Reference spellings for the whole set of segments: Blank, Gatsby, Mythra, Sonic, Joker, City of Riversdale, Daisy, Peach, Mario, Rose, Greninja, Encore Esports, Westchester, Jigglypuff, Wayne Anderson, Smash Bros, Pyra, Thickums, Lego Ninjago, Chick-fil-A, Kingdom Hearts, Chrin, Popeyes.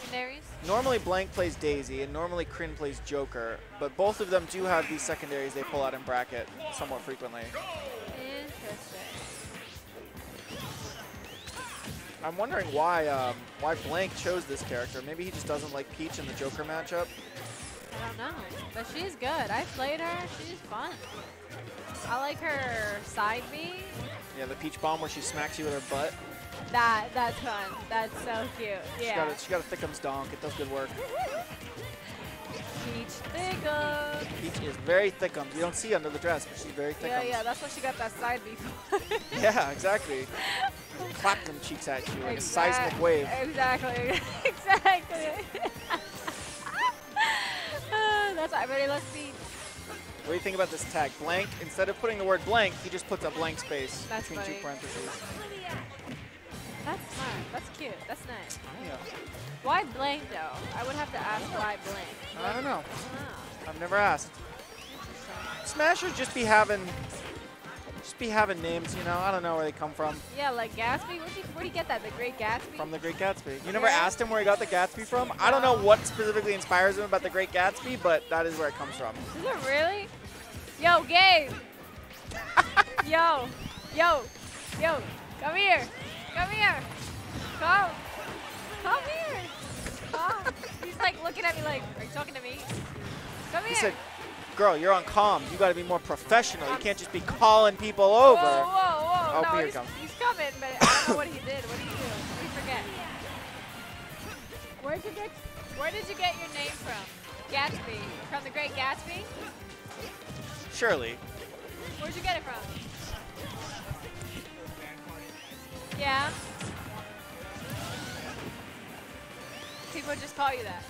secondaries? Normally Blank plays Daisy, and normally Chrin plays Joker, but both of them do have these secondaries they pull out in bracket somewhat frequently. Interesting. I'm wondering why Blank chose this character. Maybe he just doesn't like Peach in the Joker matchup. I don't know, but she's good. I played her. She's fun. I like her side B. Yeah, the Peach bomb where she smacks you with her butt. That's fun. That's so cute. Yeah. She got a Thickums donk. It does good work. Peach Thickums. Peach is very Thickums. You don't see under the dress, but she's very Thickums. Yeah, that's why she got that side B for. Yeah, exactly. Clap them cheeks at you like a seismic wave. Exactly. Exactly. That's what everybody loves Peach. What do you think about this tag? Blank, instead of putting the word blank, he just puts a blank space between two parentheses. That's smart. That's cute. That's nice. Yeah. Why blank, though? I would have to ask why blank. I don't know. Oh. I've never asked. Smashers just be having names, you know? I don't know where they come from. Yeah, like Gatsby. Where'd you get that? The Great Gatsby? From The Great Gatsby. You never asked him where he got the Gatsby from? No. I don't know what specifically inspires him about The Great Gatsby, but that is where it comes from. Is it really? Yo, Gabe! Yo! Yo! Yo! Come here! Come here! Come! Come here! Come! He's like looking at me like, are you talking to me? Come here! He said, girl, you're on comms. You got to be more professional. You can't just be calling people over. Whoa, whoa, whoa. Oh, no, he's coming, but I don't know what he did. What do you do? We forget. Where did you get your name from? Gatsby. From The Great Gatsby? Surely. Where'd you get it from? Yeah. People just call you that.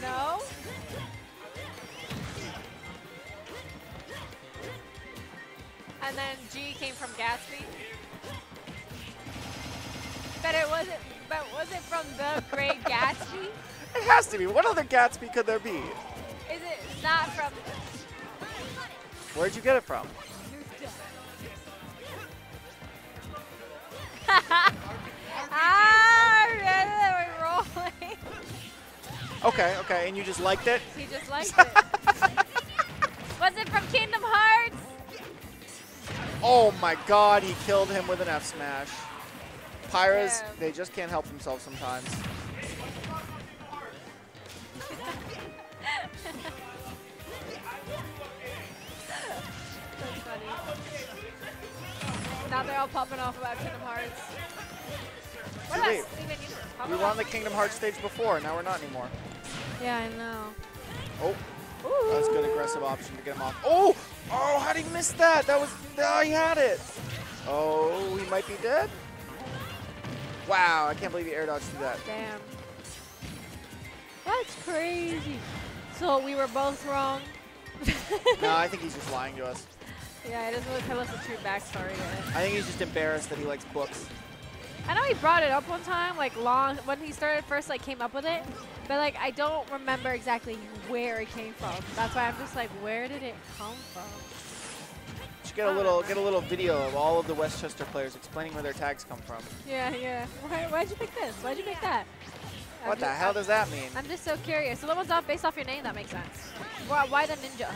No? And then G came from Gatsby. But was it from The Great Gatsby? It has to be. What other Gatsby could there be? Is it not from? Where'd you get it from? Ah, we're rolling. Okay, and you just liked it? He just liked it. Was it from Kingdom Hearts? Oh my god, he killed him with an F smash. Pyras, they just can't help themselves sometimes. That's funny. Now they're all popping off about Kingdom Hearts. What about Steven? We were on the Kingdom Hearts stage before, now we're not anymore. Yeah, I know. Oh. Ooh. That was a good aggressive option to get him off. Oh! Oh, how did he miss that? That was, oh, he had it. Oh, he might be dead. Wow, I can't believe he air dodged through that. Damn. That's crazy. So we were both wrong. No, I think he's just lying to us. Yeah, he doesn't really tell us the true backstory yet. I think he's just embarrassed that he likes books. I know he brought it up one time, like long, when he started first, like came up with it. But like, I don't remember exactly where it came from. That's why I'm just like, where did it come from? You should get a little video of all of the Westchester players explaining where their tags come from. Yeah. Why'd you pick this? Why'd you pick that? What the hell does that mean? I'm just so curious. So that one's off based off your name. That makes sense. Why the ninja?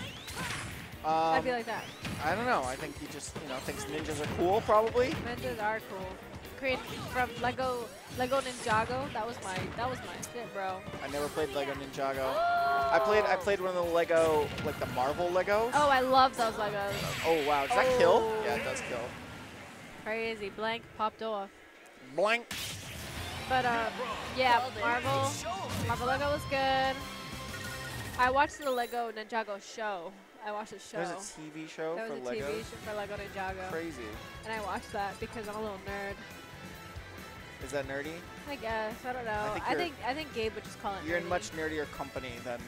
I'd be like that. I don't know. I think he just, thinks ninjas are cool, probably. Ninjas are cool. From Lego Ninjago. That was my shit, bro. I never played Lego Ninjago. Oh. I played one of the Lego, like the Marvel Legos. Oh, I love those Legos. Oh wow, does that kill? Yeah, it does kill. Crazy. Blank popped off. Blank. But yeah, Marvel Lego was good. I watched the Lego Ninjago show. I watched a show. There's a TV show for Lego. There was a TV show for Lego Ninjago. Crazy. And I watched that because I'm a little nerd. Is that nerdy? I guess. I don't know. I think Gabe would just call it nerdy. You're in much nerdier company than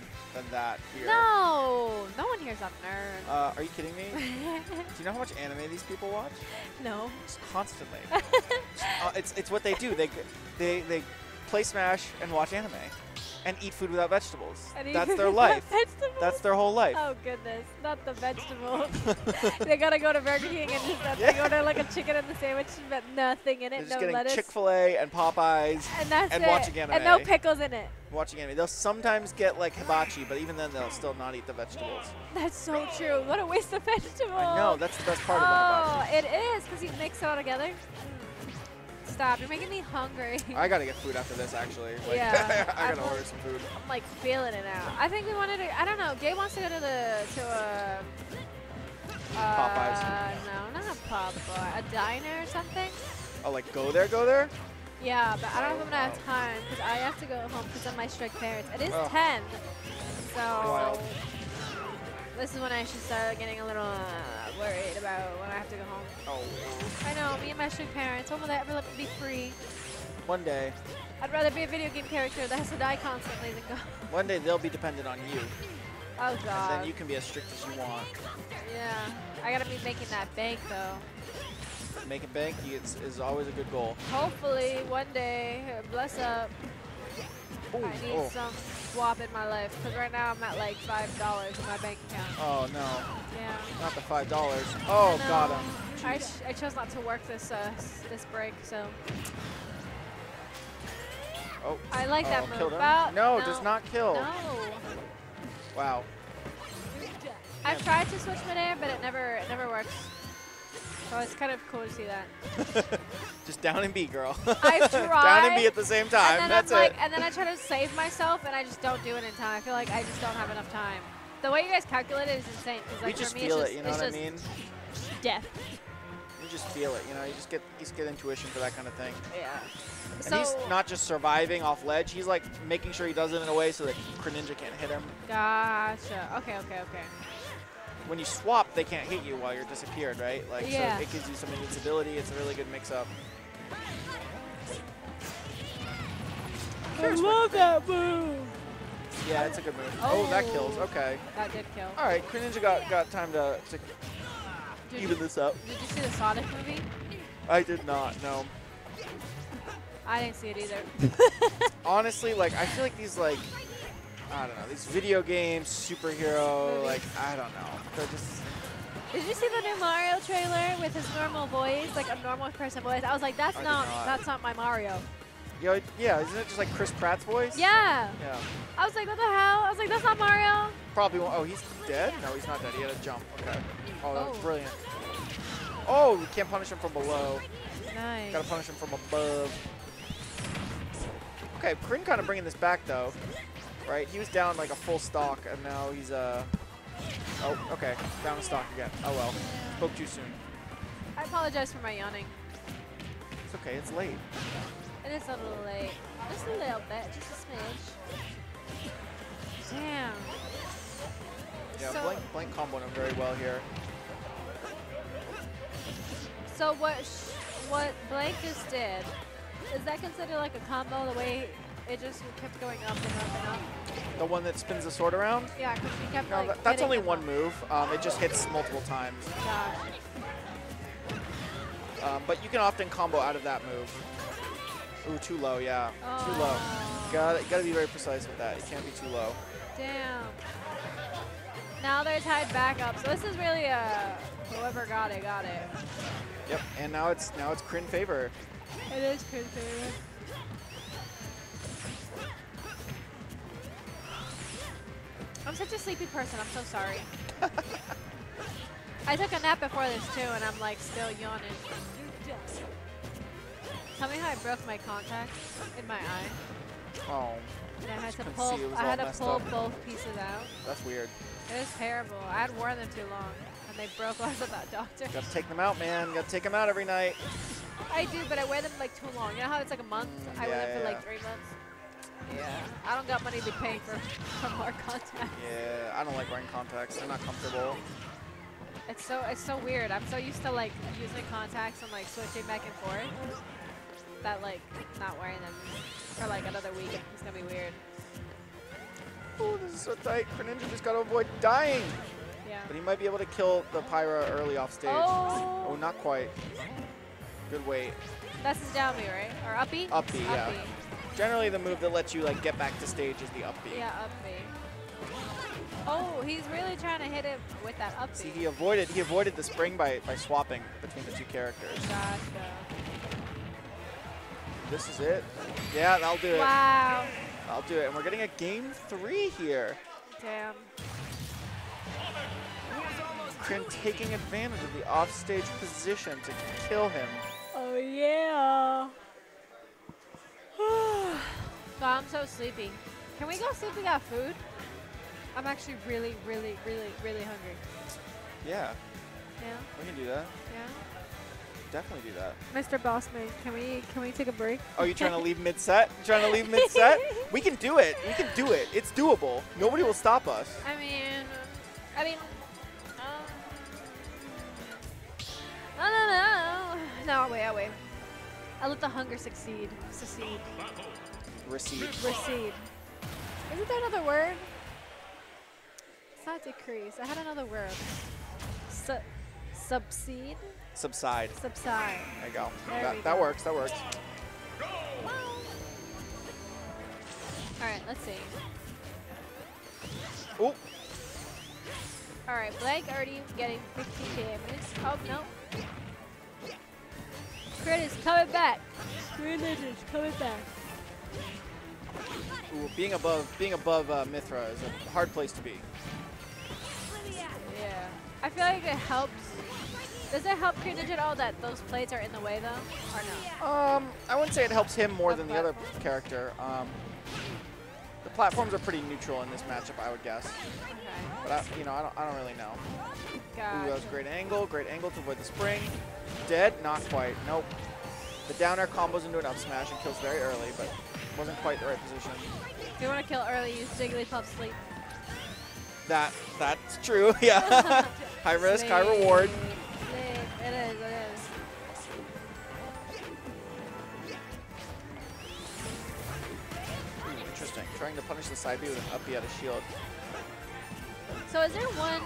that here. No! No one here's a nerd. Are you kidding me? Do you know how much anime these people watch? No. Just constantly. It's what they do. They play Smash and watch anime. and eat food without vegetables. That's their life. Vegetables? That's their whole life. Oh goodness, not the vegetables. They gotta go to Burger King and just they order like a chicken and a sandwich, but nothing in it. They're just no lettuce. Chick-fil-A and Popeyes and watching anime. And no pickles in it. Watching anime. They'll sometimes get like hibachi, but even then they'll still not eat the vegetables. That's so true. What a waste of vegetables. I know. That's the best part of the hibachi. It is, because you mix it all together. Stop, you're making me hungry. I gotta get food after this, actually. Like, yeah. I gotta order some food. I'm like feeling it now. I think we wanted to, I don't know, Gabe wants to go to Popeyes. No, not a Popeye, a diner or something. Oh, like go there? Yeah, but I don't know if I'm gonna have time, because I have to go home because of my strict parents. It is 10, so this is when I should start getting a little worried about when I have to go home. Oh. I know, me and my strict parents. When will they ever let me be free? One day. I'd rather be a video game character that has to die constantly than go. One day they'll be dependent on you. Oh, God. And then you can be as strict as you want. Yeah. I gotta be making that bank, though. Making bank is always a good goal. Hopefully, one day, bless up. Ooh, I need some swap in my life, because right now I'm at like $5 in my bank account. Oh no. Yeah. Not the $5. Oh, got him. I chose not to work this this break, so. Oh. I like that move. No, does not kill. No. Wow. I've tried to switch midair, but it never works. So it's kind of cool to see that. Just down and B, girl. I've tried. Down and B at the same time. That's it. And then I try to save myself, and I just don't do it in time. I feel like I just don't have enough time. The way you guys calculate it is insane. Because like for me, it's just, you know what I mean? Death. You just feel it. You know, you just get intuition for that kind of thing. Yeah. And so he's not just surviving off ledge. He's like making sure he does it in a way so that Greninja can't hit him. Gotcha. Okay. When you swap, they can't hit you while you're disappeared, right? Like, yeah. So it gives you some invincibility. It's a really good mix-up. I love that move. Yeah, it's a good move. Oh, that kills. Okay. That did kill. All right, Greninja got time to even this up. Did you see the Sonic movie? I did not, no. I didn't see it either. Honestly, like, I feel like these, like, I don't know, these video games, superhero, like, I don't know. They're just... Did you see the new Mario trailer with his normal voice, like a normal person voice? I was like, that's not my Mario. Yo, yeah, isn't it just like Chris Pratt's voice? Yeah. Yeah. I was like, what the hell? I was like, that's not Mario. Probably won't. Oh, he's dead? No, he's not dead. He had a jump. Okay. Oh, that was brilliant. Oh, we can't punish him from below. Nice. Gotta punish him from above. Okay, Chrin kind of bringing this back, though. Right, he was down like a full stock, and now he's oh, okay, down a stock again. Oh well, spoke too soon. I apologize for my yawning. It's okay, it's late. It is a little late, just a little bit, just a smidge. Damn. Yeah, so Blank comboing him very well here. So what Blank just did, is that considered like a combo the way? It just kept going up and up and up. The one that spins the sword around? Yeah, because we kept like, that's only one move. It just hits multiple times. Gosh. But you can often combo out of that move. Ooh, too low, yeah. Oh. Too low. You gotta be very precise with that. It can't be too low. Damn. Now they're tied back up. So this is really a whoever got it. Yep, and now it's Chrin favor. It is Chrin favor. I'm such a sleepy person, I'm so sorry. I took a nap before this too, and I'm like still yawning. Tell me how I broke my contact in my eye. Oh. And I had to pull both pieces out. That's weird. It was terrible. I had worn them too long, and they broke off of that doctor. Gotta take them out, man. Gotta take them out every night. I do, but I wear them like too long. You know how it's like a month? I wear them for like 3 months. Yeah, I don't got money to pay for more contacts. Yeah, I don't like wearing contacts. They're not comfortable. It's so weird. I'm so used to like using contacts and like switching back and forth that like not wearing them for like another week it's gonna be weird. Oh, this is so tight. Greninja just gotta avoid dying. Yeah. But he might be able to kill the Pyra early off stage. Oh not quite. Good weight. That's his down B, right? Or uppy? Uppy, yeah. Generally, the move that lets you like get back to stage is the up B. Yeah, up B. Oh, he's really trying to hit it with that up B. See, he avoided the spring by swapping between the two characters. Gotcha. This is it. Yeah, that'll do it. Wow. I'll do it. And we're getting a game 3 here. Damn. Chrin taking advantage of the offstage position to kill him. Oh, yeah. Oh, I'm so sleepy. Can we go see if we got food? I'm actually really, really, really, really hungry. Yeah. Yeah? We can do that. Yeah? Definitely do that. Mr. Bossman, can we take a break? Oh, you trying to leave mid-set? You trying to leave mid-set? We can do it. We can do it. It's doable. Nobody will stop us. I mean, no, I'll wait. I let the hunger succeed. Recede. Isn't there another word? It's not decrease. I had another word. Subside. Subside. There you go. That works. Alright, let's see. Oh. Alright, Blank already getting 50 damage. Oh, no. Chrin is coming back. Ooh, being above Mythra is a hard place to be. Yeah. I feel like it helps. Does it help Greninja at all that those plates are in the way, though, or no? I wouldn't say it helps him more than the other character. The platforms are pretty neutral in this matchup, I would guess. Okay. But I don't really know. Gotcha. Ooh, that was great angle to avoid the spring. Dead? Not quite. Nope. The down air combos into an up smash and kills very early, but wasn't quite the right position. If you want to kill early, use Jigglypuff Sleep. That's true. Yeah. High risk, high reward. It is. Ooh, interesting. Trying to punish the side B with an up B out of shield. So is there one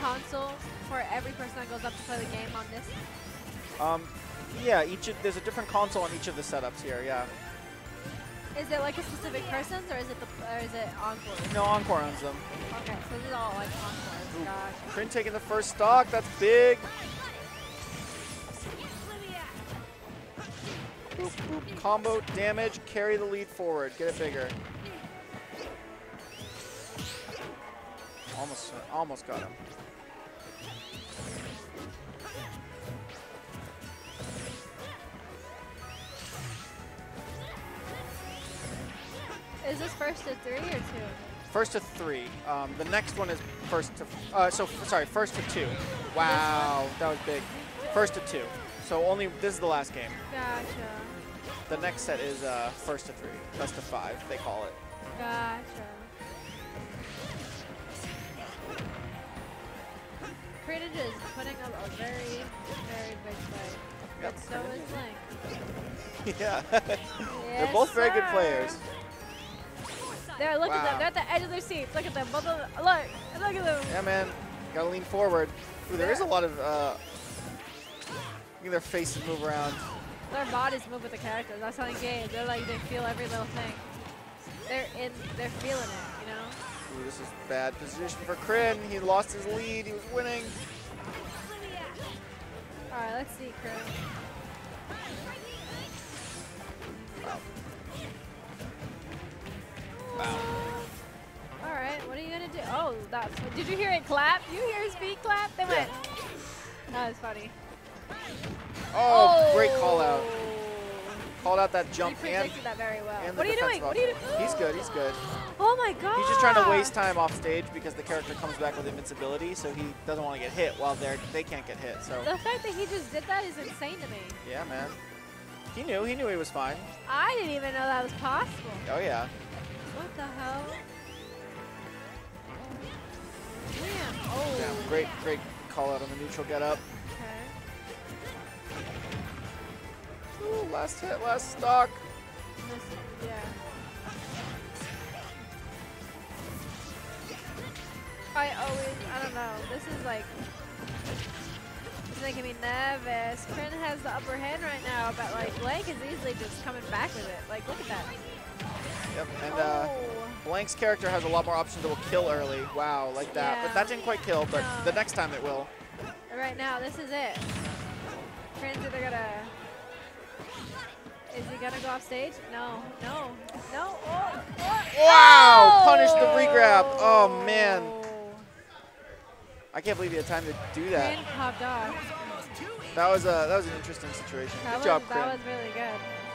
console for every person that goes up to play the game on this? Yeah, there's a different console on each of the setups here, yeah. Is it like a specific person's, or is it Encore? No, Encore owns them. Okay, so this is all like Encore. Gosh. Chrin taking the first stock. That's big. Boop, boop. Combo, damage, carry the lead forward. Get it bigger. Almost got him. Is this first to 3 or 2? First to 3. The next one is first to 2. Wow, that was big. First to 2. So only this is the last game. Gotcha. The next set is first to 3, best of 5. They call it. Gotcha. Greninja is putting up a very, very big fight. Yep, but so is Link. Yeah. They're both very good players. There, look at them. They're at the edge of their seats. Look at them. Look at them. Yeah, man. Gotta lean forward. Ooh, there is a lot of... Look at their faces move around. Their bodies move with the characters. That's how they engage. They're like, they feel every little thing. They're feeling it, you know? Ooh, this is bad position for Chrin. He lost his lead. He was winning. All right, let's see, Chrin. Wow. Wow. All right, what are you gonna do? Oh, did you hear it clap? You hear his feet clap? They went. That was funny. Oh, great call out. Called out that jump and that very well. And what are you doing? What are you doing? He's good. Oh my god. He's just trying to waste time off stage because the character comes back with invincibility, so he doesn't want to get hit while they can't get hit. So the fact that he just did that is insane to me. Yeah, man. He knew he was fine. I didn't even know that was possible. Oh yeah. What the hell? Damn. Oh. Damn. Great call out on the neutral get up. Okay. Ooh, last hit, last stock. Yeah. I don't know. This is like, It's making me nervous. Chrin has the upper hand right now, but like Blank is easily just coming back with it. Like, look at that. Yep, and Blank's character has a lot more options that will kill early. Wow, like that. Yeah. But that didn't quite kill, but the next time it will. Right now, this is it. Chrin's either gonna... Is he gonna go off stage? No, no, no. Oh, oh. Wow! Oh. Punish the regrab. Oh, man. I can't believe he had time to do that. Chrin popped off. That was an interesting situation. Good job, Chrin. That was really good.